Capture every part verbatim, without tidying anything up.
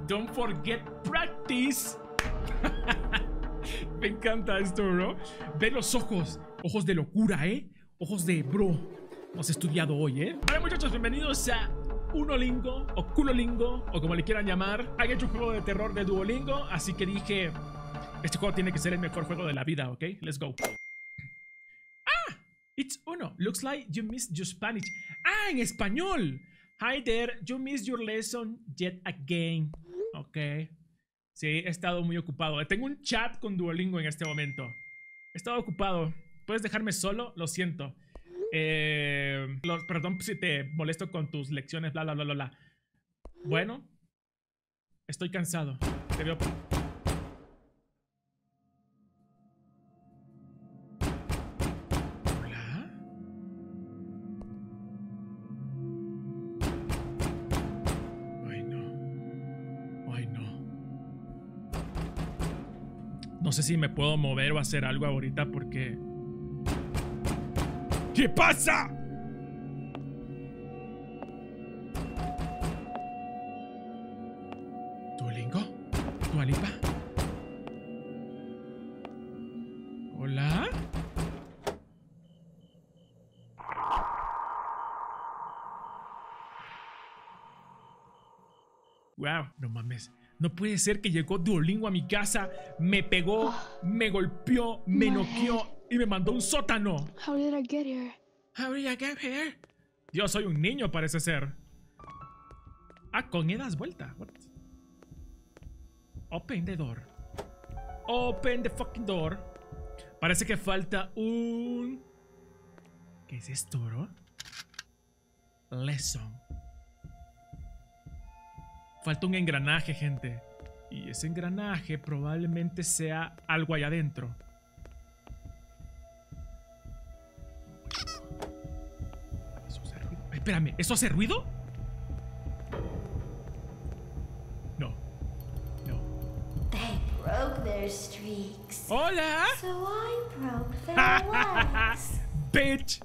Don't forget practice. Me encanta esto, bro. Ve los ojos. Ojos de locura, ¿eh? Ojos de bro. Hemos estudiado hoy, ¿eh? Hola, muchachos. Bienvenidos a Unolingo o Culolingo o como le quieran llamar. Han hecho un juego de terror de Duolingo, así que dije... Este juego tiene que ser el mejor juego de la vida, ¿ok? Let's go. ¡Ah! It's Uno. Looks like you missed your Spanish. ¡Ah! En español. Hi there. You missed your lesson yet again. Ok. Sí, he estado muy ocupado. Tengo un chat con Duolingo en este momento. He estado ocupado. ¿Puedes dejarme solo? Lo siento. Eh, lo, perdón si te molesto con tus lecciones, bla, bla, bla, bla, bla. Bueno. Estoy cansado. Te veo. No sé si me puedo mover o hacer algo ahorita porque... ¿Qué pasa? ¿Duolingo? ¿Dua Lipa? ¿Hola? Wow, no mames. No puede ser que llegó Duolingo a mi casa, me pegó, me golpeó, me noqueó y me mandó a un sótano. How did I get here? How did I get here? Yo soy un niño, parece ser. Ah, con E das vuelta. What? Open the door. Open the fucking door. Parece que falta un... ¿Qué es esto, bro? Lesson. Falta un engranaje, gente. Y ese engranaje probablemente sea algo allá adentro. ¿Eso hace ruido? Espérame, ¿eso hace ruido? No. No. They broke their streaks. ¡Hola! So I broke their legs. ¡Bitch!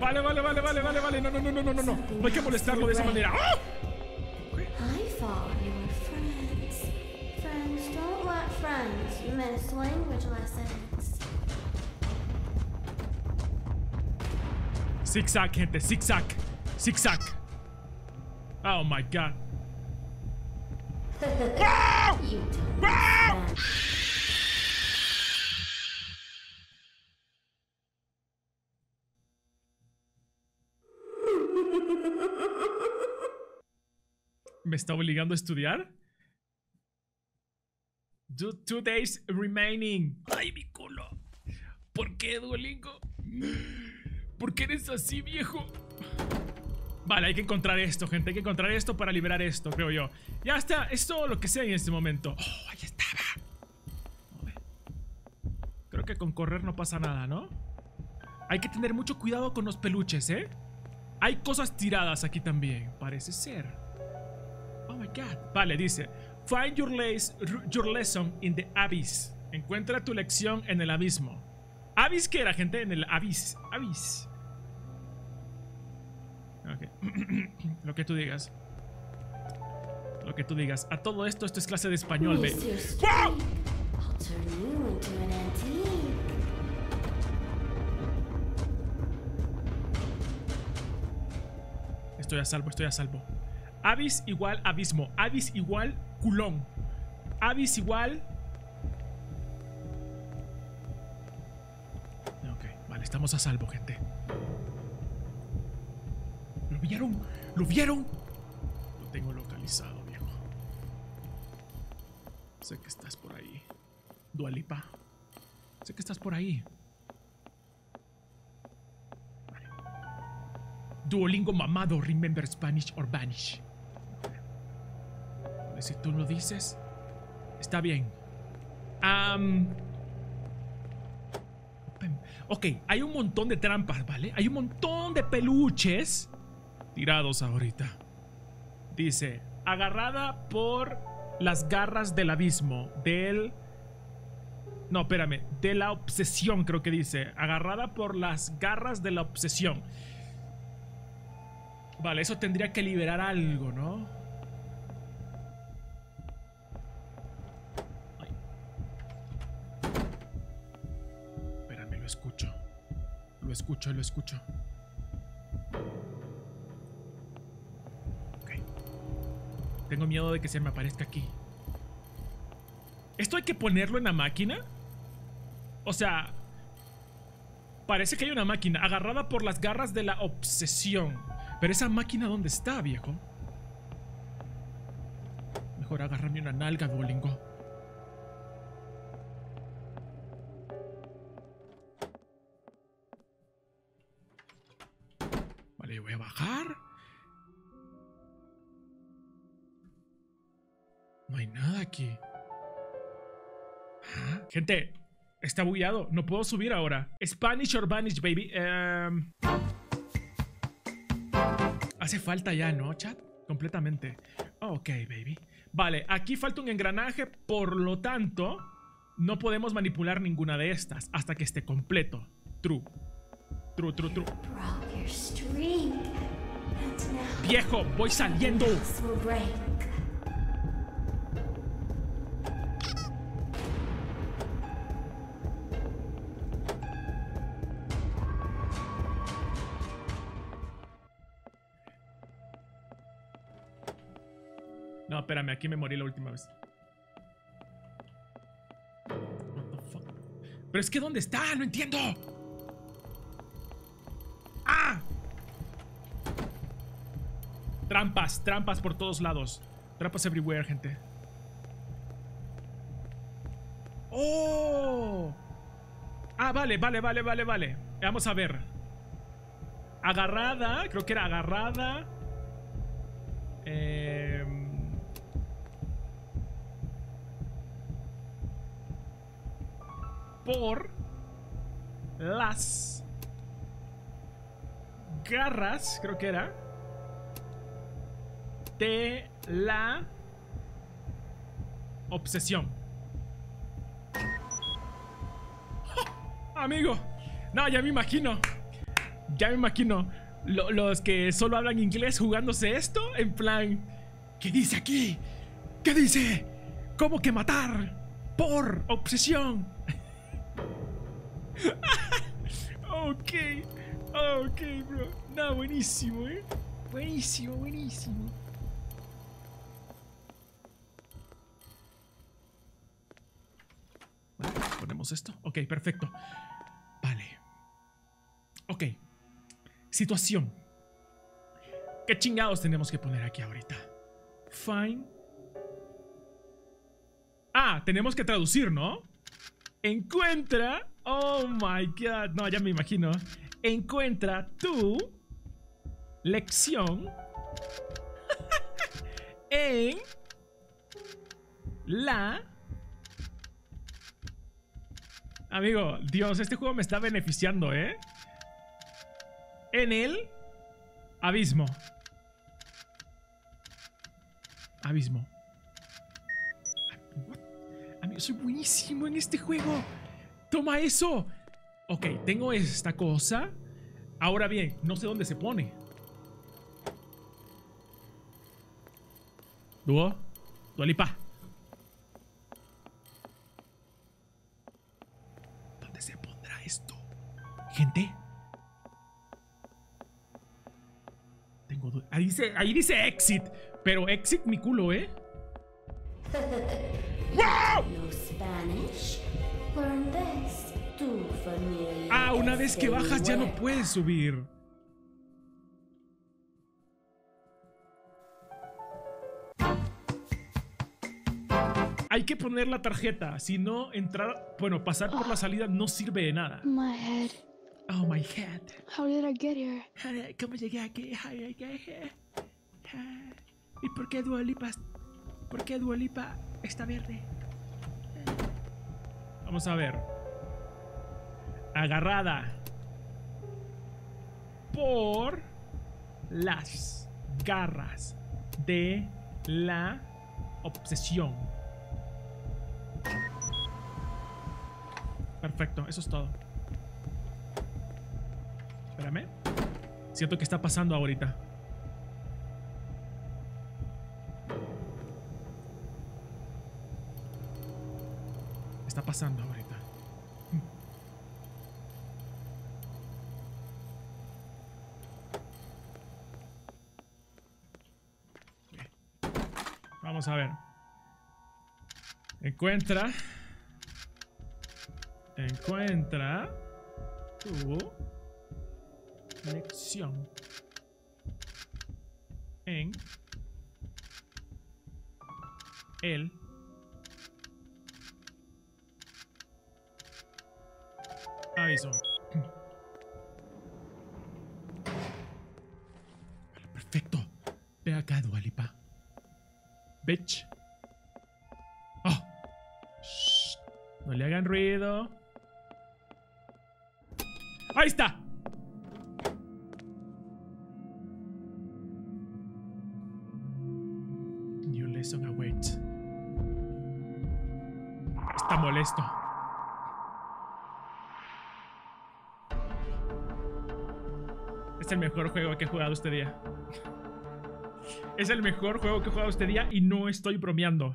Vale, vale, vale, vale, vale, vale. No, no, no, no, no, no, no. No hay que molestarlo de esa manera. ¡Oh! Okay. Zigzag, gente, zigzag, zigzag. Oh my God. ¡Wow! ¡Wow! ¿Me está obligando a estudiar? Do two days remaining. Ay, mi culo. ¿Por qué, Duolingo? ¿Por qué eres así, viejo? Vale, hay que encontrar esto, gente. Hay que encontrar esto para liberar esto, creo yo. Ya está. Es todo lo que sea en este momento. Oh, ahí estaba. Creo que con correr no pasa nada, ¿no? Hay que tener mucho cuidado con los peluches, ¿eh? Hay cosas tiradas aquí también, parece ser. Oh my God. Vale, dice: Find your, les, your lesson in the abyss. Encuentra tu lección en el abismo. ¿Abyss qué era, gente? En el abyss. Abyss. Ok. Lo que tú digas. Lo que tú digas. A todo esto, esto es clase de español, ve. ¡Wow! Estoy a salvo, estoy a salvo. Abyss igual abismo. Abyss igual culón. Abyss igual... Ok, vale, estamos a salvo, gente. ¿Lo vieron? ¿Lo vieron? Lo tengo localizado, viejo. Sé que estás por ahí, Dua Lipa. Sé que estás por ahí. Vale. Duolingo mamado, remember Spanish or vanish. Si tú lo dices, está bien. Um, ok, hay un montón de trampas, ¿vale? Hay un montón de peluches tirados ahorita. Dice, agarrada por las garras del abismo, del... No, espérame, de la obsesión creo que dice. Agarrada por las garras de la obsesión. Vale, eso tendría que liberar algo, ¿no? Ay. Espérame, lo escucho. Lo escucho, lo escucho. Ok. Tengo miedo de que se me aparezca aquí. ¿Esto hay que ponerlo en la máquina? O sea... Parece que hay una máquina agarrada por las garras de la obsesión. Pero esa máquina, ¿dónde está, viejo? Mejor agarrarme una nalga, Duolingo. Vale, voy a bajar. No hay nada aquí. ¿Ah? Gente... Está bugueado. No puedo subir ahora. Spanish or Vanish, baby. Um... Hace falta ya, ¿no, chat? Completamente. Ok, baby. Vale, aquí falta un engranaje. Por lo tanto, no podemos manipular ninguna de estas hasta que esté completo. True. True, true, true. Viejo, voy saliendo. No, espérame, aquí me morí la última vez. What the fuck? Pero es que ¿dónde está? No entiendo. ¡Ah! Trampas, trampas por todos lados. Trampas everywhere, gente. ¡Oh! Ah, vale, vale, vale, vale, vale. Vamos a ver. Agarrada, creo que era agarrada. Eh... Por las garras, creo que era, de la obsesión. ¡Oh, amigo! No, ya me imagino. Ya me imagino. Lo, los que solo hablan inglés jugándose esto, en plan... ¿Qué dice aquí? ¿Qué dice? ¿Cómo que matar? Por obsesión. Ok, ok, bro. No, buenísimo, eh. Buenísimo, buenísimo. Vale, ponemos esto. Ok, perfecto. Vale. Ok. Situación. ¿Qué chingados tenemos que poner aquí ahorita? Fine. Ah, tenemos que traducir, ¿no? Encuentra... Oh my god, no, ya me imagino. Encuentra tu lección en la... Amigo, Dios, este juego me está beneficiando, ¿eh? En el abismo. Abismo. What? Amigo, soy buenísimo en este juego. ¡Toma eso! Ok, tengo esta cosa. Ahora bien, no sé dónde se pone. Duo, Dua Lipa. ¿Dónde se pondrá esto? Gente. Tengo duda. Ahí dice, ahí dice exit. Pero exit mi culo, ¿eh? ¡Wow! Ah, una vez que bajas ya no puedes subir. Hay que poner la tarjeta, si no entrar, bueno, pasar por la salida no sirve de nada. My head. Oh my head. How did I get here? ¿Cómo llegué aquí? How did I get here? ¿Y por qué Dua Lipa? ¿Por qué Dua Lipa está verde? Vamos a ver. Agarrada por las garras de la obsesión. Perfecto, eso es todo. Espérame. Siento que está pasando ahorita. está pasando ahorita. Bien. Vamos a ver. Encuentra. Encuentra tu lección en el aviso. Perfecto. Ve acá, Dua Lipa. Bitch. Oh. Shh. No le hagan ruido. ¡Ahí está! New lesson awaits. Está molesto. Es el mejor juego que he jugado este día. Es el mejor juego que he jugado este día y no estoy bromeando.